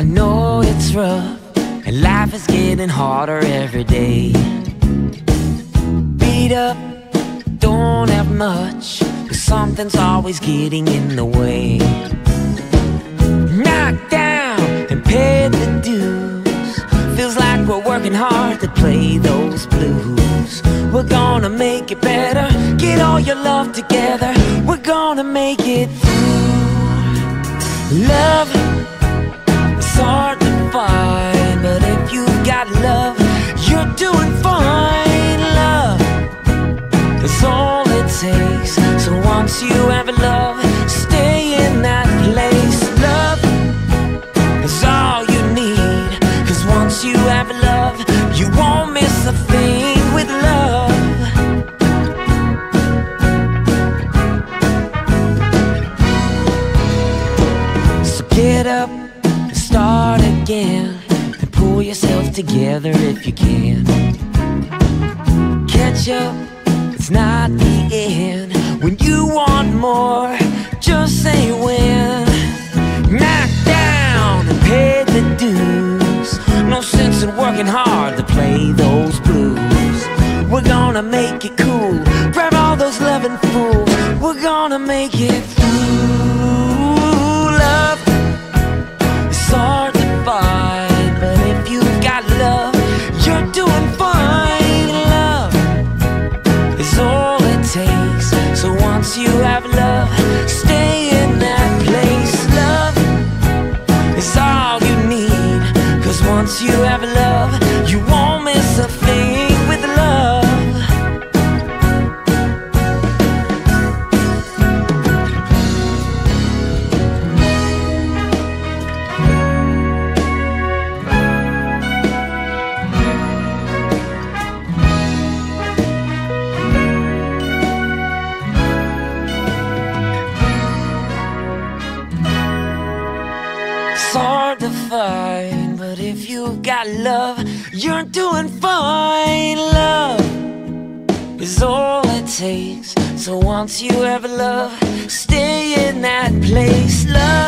I know it's rough, and life is getting harder every day. Beat up, don't have much, cause something's always getting in the way. Knocked down and paid the dues, feels like we're working hard to play those blues. We're gonna make it better, get all your love together, we're gonna make it through. Love, it's hard to find, but if you've got love, you're doing fine. Love, that's all it takes, so once you have love, stay in that place. Love, that's all you need, cause once you have love, you won't miss a thing. With love, so get up and start again, and pull yourself together if you can. Catch up, it's not the end. When you want more, just say when. Knock down and pay the dues, no sense in working hard to play those blues. We're gonna make it cool, grab all those loving fools, we're gonna make it through. Love, it's hard to find, but if you've got love, you're doing fine. Love, it's all it takes, so once you have love, stay in that place. Love, it's all you need, cause once you have love, you won't miss a thing. It's hard to find, but if you've got love, you're doing fine. Love is all it takes, so once you have love, stay in that place. Love,